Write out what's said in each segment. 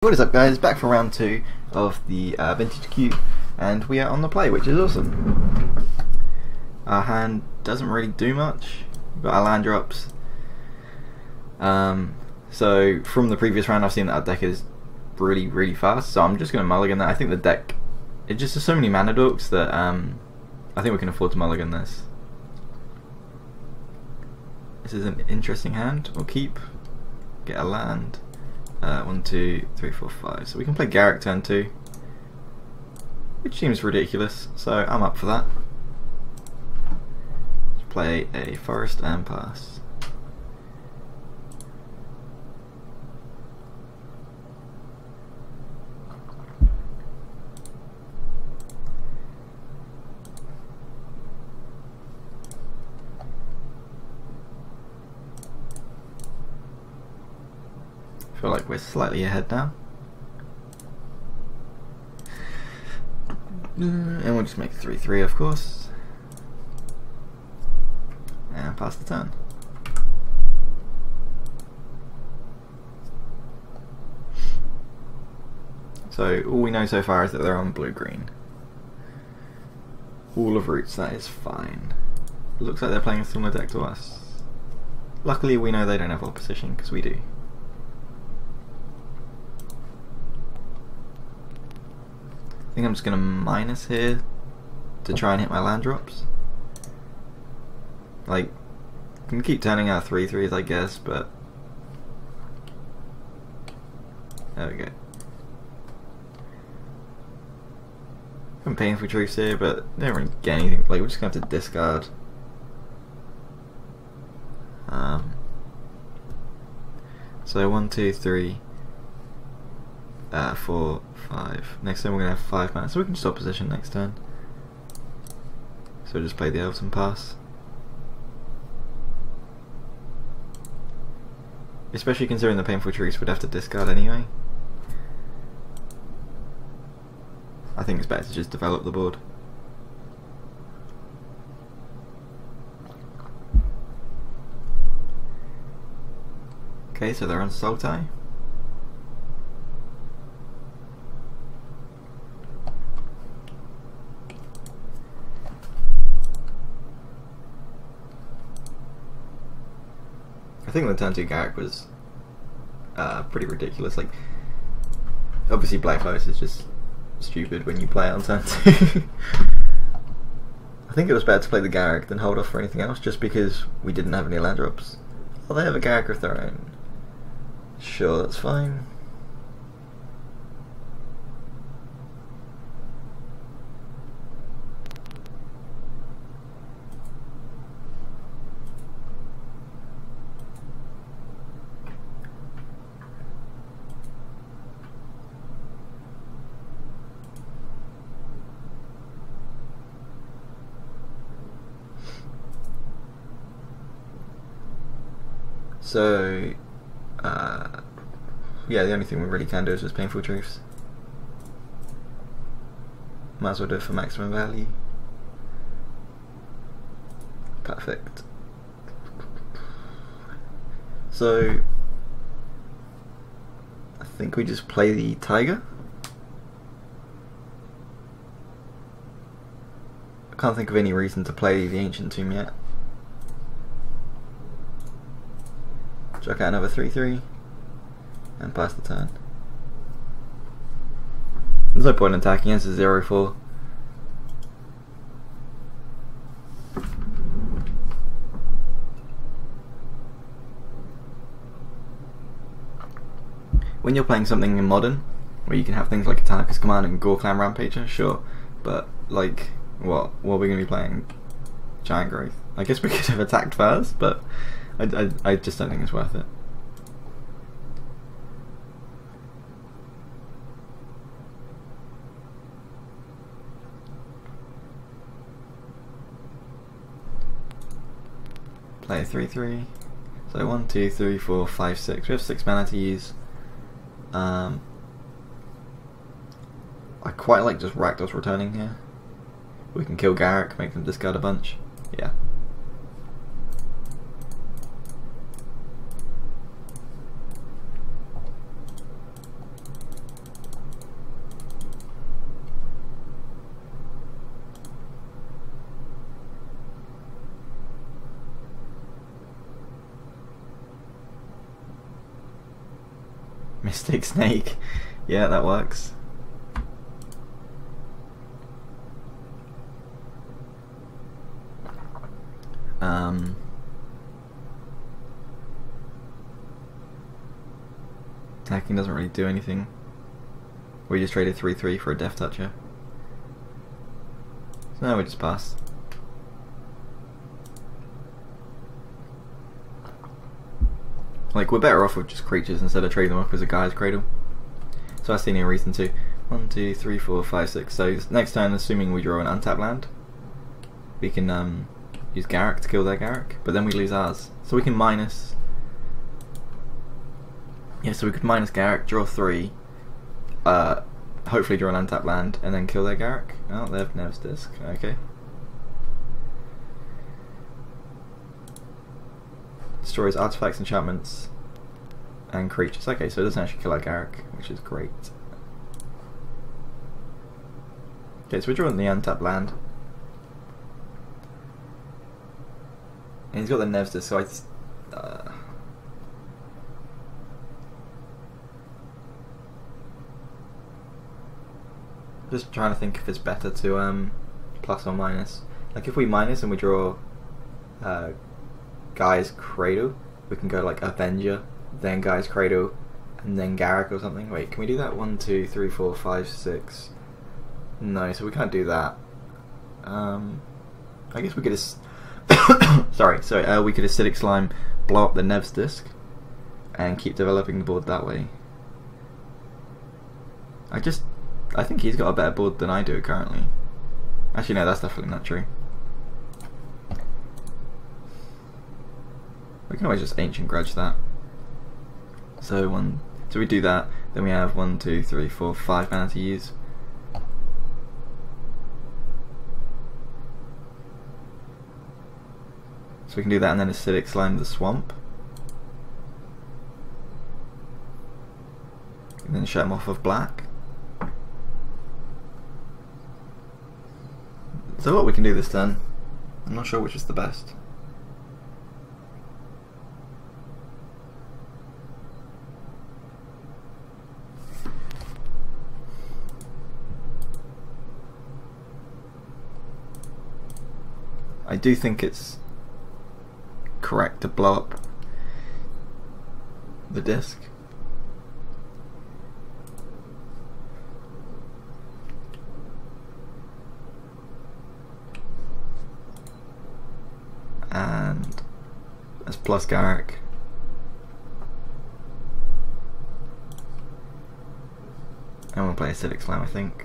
What is up, guys? Back for round 2 of the Vintage Cube, and we are on the play, which is awesome. Our hand doesn't really do much, but our land drops. So from the previous round I've seen that our deck is really fast, so I'm just going to mulligan that. I think the deck, it just has so many mana dorks that I think we can afford to mulligan this. This is an interesting hand. We'll keep, get a land. 1, 2, 3, 4, 5. So we can play Garruk turn 2, which seems ridiculous, so I'm up for that. Let's play a forest and pass. Feel like we're slightly ahead now, and we'll just make 3-3, of course, and pass the turn. So all we know so far is that they're on blue-green. Wall of Roots, that is fine. Looks like they're playing a similar deck to us. Luckily we know they don't have opposition, because we do. I think I'm just going to minus here to try and hit my land drops. Like, I can keep turning out 3-3s, I guess, but there we go. Some painful truths here, but they don't really get anything. Like, we're just going to have to discard. So 1, 2, 3. 4, 5. Next turn we're going to have 5 mana, so we can just opposition next turn. So we'll just play the Elves and pass. Especially considering the Painful Truths would have to discard anyway. I think it's better to just develop the board. Okay, so they're on Sultai. I think the turn 2 Garruk was pretty ridiculous. Like, obviously Black Lotus is just stupid when you play it on turn 2. I think it was better to play the Garruk than hold off for anything else, just because we didn't have any land drops. Oh, they have a Garruk of their own. Sure, that's fine. So, yeah, the only thing we really can do is just Painful Truths. Might as well do it for maximum value. Perfect. So, I think we just play the Tiger. I can't think of any reason to play the Ancient Tomb yet. Chuck out another 3-3 and pass the turn. There's no point in attacking, it's a 0-4. When you're playing something in Modern, where you can have things like Atarka's Command and Gore Clan Rampage, sure, but like, what are we going to be playing? Giant Growth. I guess we could have attacked first, but I just don't think it's worth it. Play 3-3. So 1, 2, 3, 4, 5, 6. We have 6 mana to use. I quite like just Rakdos returning here. We can kill Garruk, make them discard a bunch. Yeah. Mystic Snake. Yeah, that works. Attacking doesn't really do anything. We just traded 3-3 for a Death Toucher. So now we just pass. Like, we're better off with just creatures instead of trading them up as a Gaea's Cradle. So I see no reason to. 1, 2, 3, 4, 5, 6. So next turn, assuming we draw an untapped land, we can use Garruk to kill their Garruk, but then we lose ours. So we can minus... Yeah, so we could minus Garruk, draw 3, hopefully draw an untapped land, and then kill their Garruk. Oh, they have Nerv's Disc. Okay. Destroys artifacts, enchantments, and creatures. Okay, so it doesn't actually kill our Garruk, which is great. Okay, so we're drawing the untapped land. And he's got the Nerv's Disc, so I just... just trying to think if it's better to plus or minus. Like, if we minus and we draw... Gaea's Cradle, we can go like Avenger, then Gaea's Cradle, and then Garruk or something. Wait, can we do that? 1, 2, 3, 4, 5, 6. No, so we can't do that. I guess we could just we could Acidic Slime, blow up the Nerv's Disc, and keep developing the board that way. I think he's got a better board than I do currently. Actually, no, that's definitely not true. We can always just Ancient Grudge that. So so we do that, then we have 1, 2, 3, 4, 5 mana to use. So we can do that and then Acidic Slime the Swamp. And then shut him off of black. So what we can do this turn, I'm not sure which is the best. I do think it's correct to blow up the disc. And that's plus Garruk. And we'll play Acidic Slime, I think.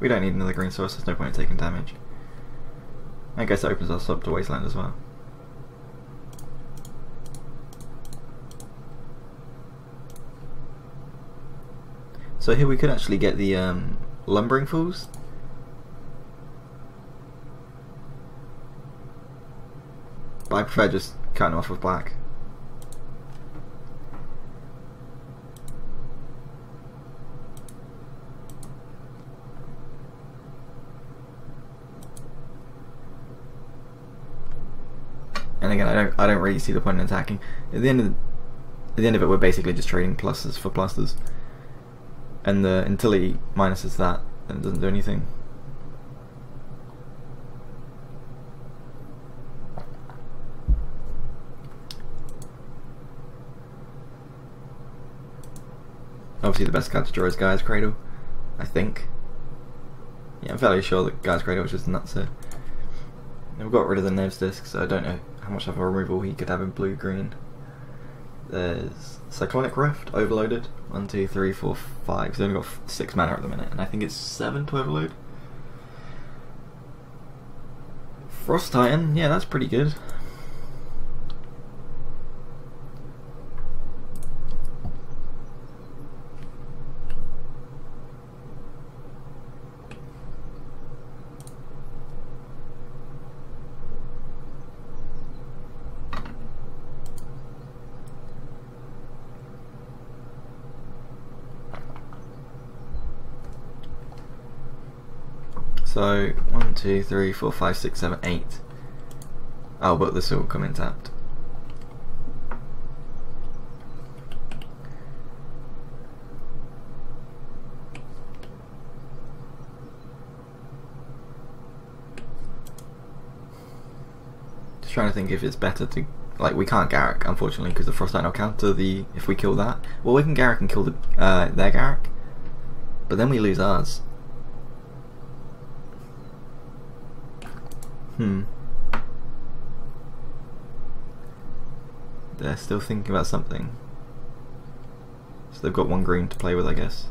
We don't need another green source, there's no point in taking damage. I guess that opens us up to Wasteland as well. So here we could actually get the Lumbering Fools. But I prefer just cutting them off with black. And again, I don't really see the point in attacking. At the end of it, we're basically just trading pluses for pluses. And until he minuses that, then it doesn't do anything. Obviously, the best card to draw is Gaea's Cradle, I think. Yeah, I'm fairly sure that Gaea's Cradle is just nuts here. We've got rid of the Nerv's Disc, so I don't know how much of a removal he could have in blue-green. There's Cyclonic Rift, overloaded. 1, 2, 3, 4, 5. He's only got 6 mana at the minute, and I think it's 7 to overload. Frost Titan, yeah, that's pretty good. So 1, 2, 3, 4, 5, 6, 7, 8. Oh, but this will come in tapped. Just trying to think if it's better to, like, we can't Garruk unfortunately because the Frost Titan will counter the if we kill that. Well, we can Garruk and kill the their Garruk, but then we lose ours. They're still thinking about something. So they've got one green to play with, I guess.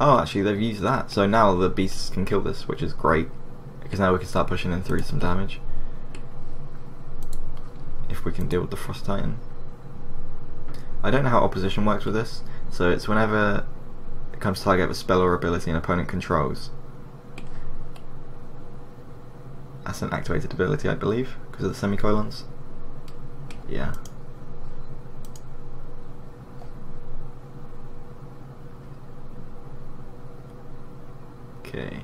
Oh, actually they've used that, so now the beasts can kill this, which is great, because now we can start pushing in through some damage. If we can deal with the Frost Titan. I don't know how opposition works with this, so it's whenever it comes to target of a spell or ability an opponent controls. That's an activated ability, I believe, because of the semicolons. Yeah. Okay. I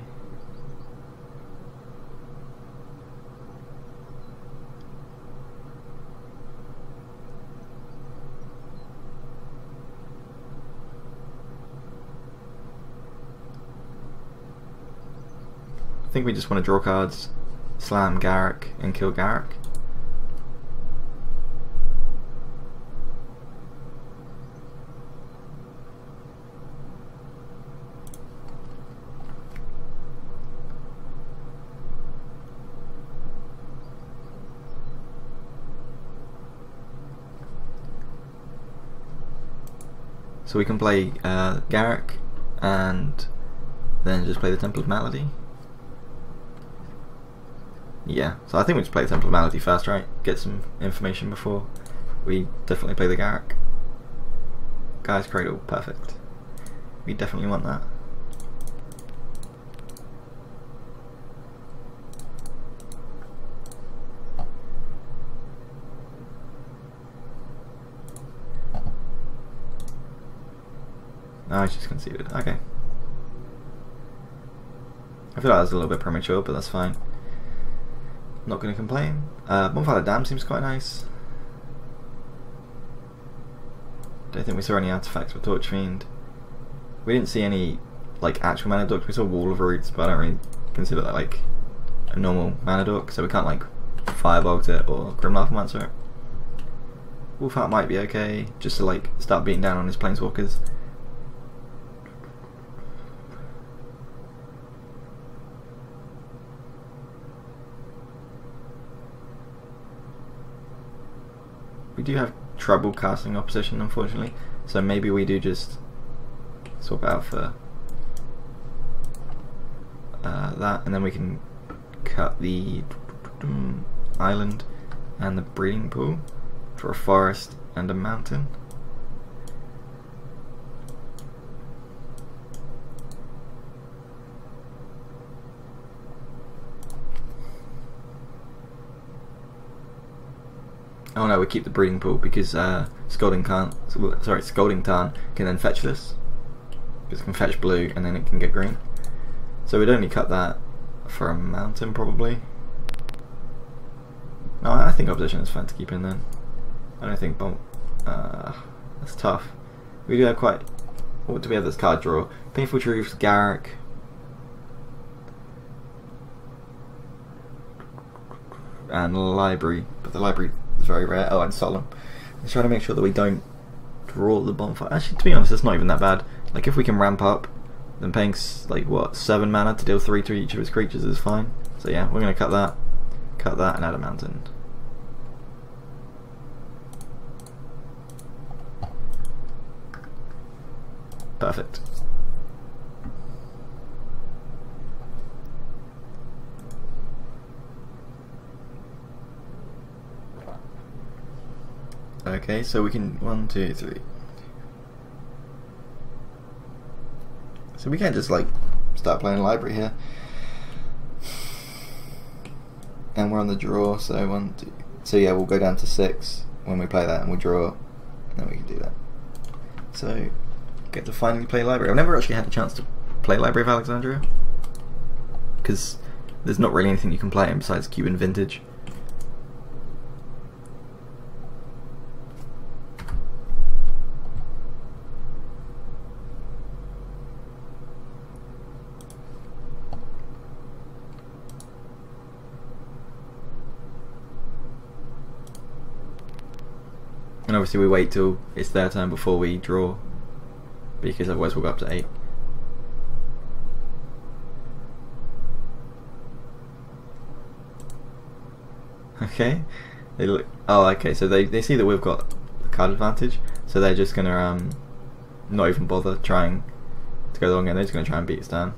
think we just want to draw cards, slam Garruk, and kill Garruk. So we can play Garruk and then just play the Temple of Malady. Yeah, so I think we just play the Temple of Malady first, right? Get some information before we definitely play the Garruk. Gaea's Cradle, perfect. We definitely want that. I just conceded. Okay. I feel like that was a little bit premature, but that's fine. Not going to complain. Bonfire Dam seems quite nice. Don't think we saw any artifacts with Torch Fiend. We didn't see any like actual mana dorks. We saw Wall of Roots, but I don't really consider that like a normal mana dork, so we can't like Firebolt it or Grim Larpmancer it. Wolfheart might be okay, just to like start beating down on his Planeswalkers. We do have trouble casting opposition, unfortunately, so maybe we do just swap out for that, and then we can cut the island and the breeding pool for a forest and a mountain. Oh no, we keep the breeding pool because Scalding Tarn can then fetch this. Because it can fetch blue and then it can get green. So we'd only cut that for a mountain probably. No, I think opposition is fine to keep in then. I don't think bomb. That's tough. We do have quite. What do we have this card draw? Painful Truths, Garruk. And Library. But the Library. It's very rare. Oh, and Solemn. Let's try to make sure that we don't draw the bonfire. Actually, to be honest, it's not even that bad. Like, if we can ramp up, then paying, like, what, 7 mana to deal 3 to each of his creatures is fine. So yeah, we're going to cut that, and add a mountain. Perfect. Okay, so we can 1, 2, 3. So we can't just like start playing Library here. And we're on the draw, so 1, 2. So yeah, we'll go down to 6 when we play that, and we'll draw, and then we can do that. So get to finally play Library. I've never actually had a chance to play Library of Alexandria because there's not really anything you can play in besides Cube and Vintage. And obviously we wait till it's their turn before we draw, because otherwise we'll go up to 8. Okay, they look, oh okay, so they see that we've got a card advantage, so they're just going to not even bother trying to go long, and they're just going to try and beat us down.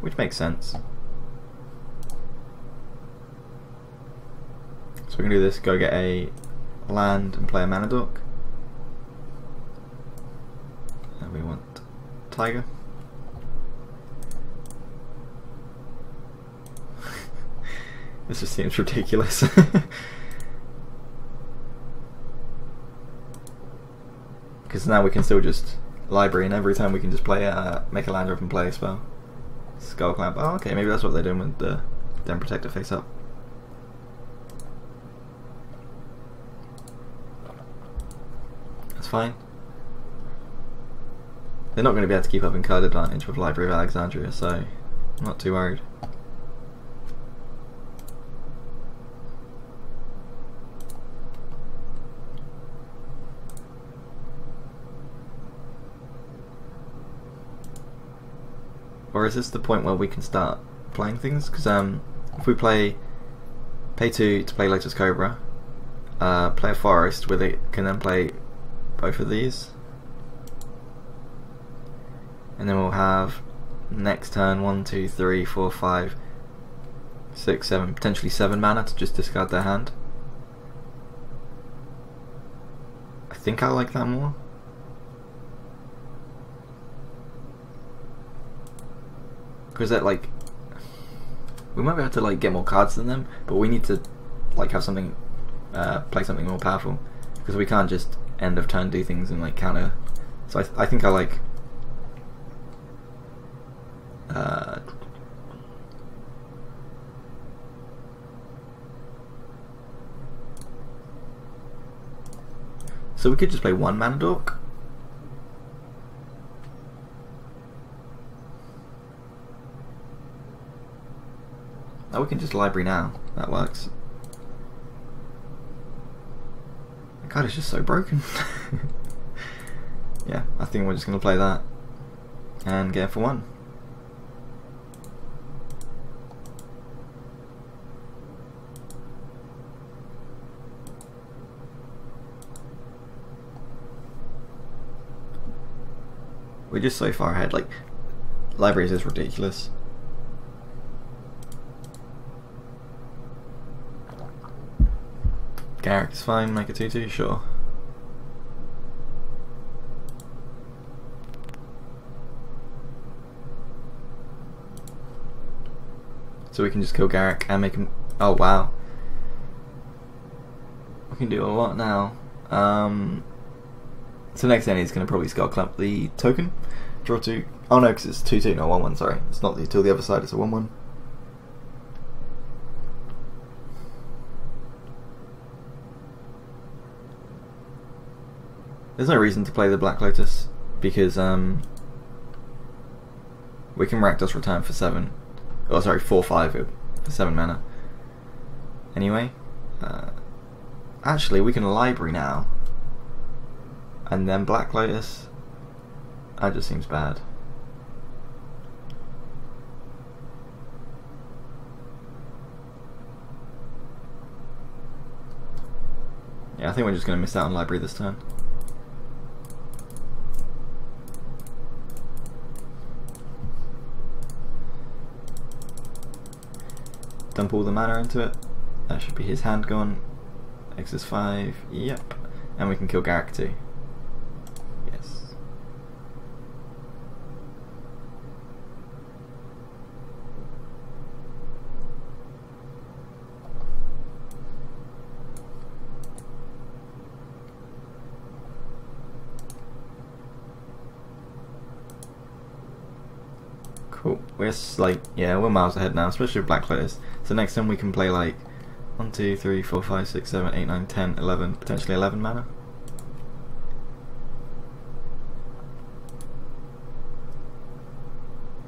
Which makes sense. So we're going to do this, go get a land and play a mana dork. And we want Tiger. This just seems ridiculous. Because now we can still just library, and every time we can just play make a land drop and play a spell. Skullclamp. Oh, okay, maybe that's what they're doing with the Den Protector face up. That's fine. They're not going to be able to keep up in card advantage with Library of Alexandria, so I'm not too worried. Or is this the point where we can start playing things? Because if we pay 2 to play Lotus Cobra, play a forest with it, can then play both of these, and then we'll have next turn 1, 2, 3, 4, 5, 6, 7, potentially 7 mana to just discard their hand. I think I like that more. Because that, like, we might be able to like get more cards than them, but we need to like have something, play something more powerful, because we can't just end of turn do things and like counter. So I think I like so we could just play 1 mana dork. Oh, we can just library now. That works. God, it's just so broken. Yeah, I think we're just going to play that and get it for 1. We're just so far ahead. Like, libraries is ridiculous. Garruk is fine, make a 2-2, sure. So we can just kill Garruk and make him... Oh wow. We can do a lot now. So next turn he's going to probably Skullclamp the token. Draw 2... Oh no, because it's 2-2, not 1-1, sorry. It's not till the other side, it's a 1-1. There's no reason to play the Black Lotus, because we can Rakdos return for 7. Oh, sorry, 4/5 for 7 mana. Anyway, actually we can library now, and then Black Lotus. That just seems bad. Yeah, I think we're just going to miss out on library this turn. Dump all the mana into it. That should be his hand gone. X is 5. Yep. And we can kill Garruk too. Yes. Cool. We're like, yeah, we're miles ahead now, especially with Black Lotus. So next time we can play like 1, 2, 3, 4, 5, 6, 7, 8, 9, 10, 11, potentially 11 mana.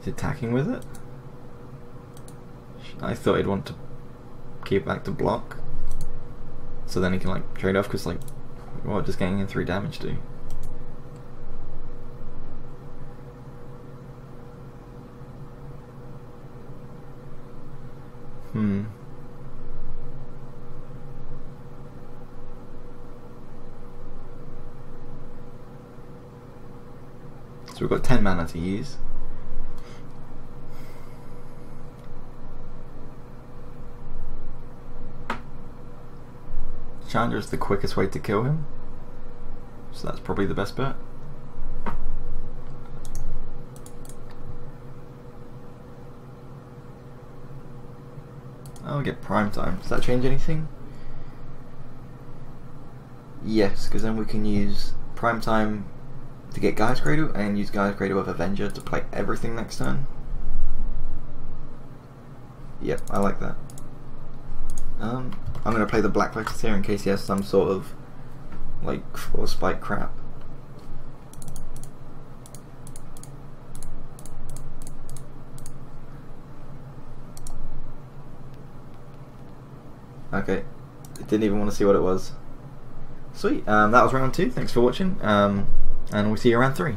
Is it attacking with it? I thought he'd want to keep back to block. So then he can like trade off, because like, what does getting in 3 damage do? Hmm. So we've got 10 mana to use. Chandra is the quickest way to kill him, so that's probably the best bet. I'll get Prime Time. Does that change anything? Yes, because then we can use Prime Time to get Gaea's Cradle and use Gaea's Cradle with Avenger to play everything next turn. Yep, I like that. I'm going to play the Black Lotus here in case he has some sort of like force spike crap. Okay, I didn't even want to see what it was. Sweet, that was round 2, thanks for watching, and we'll see you round 3.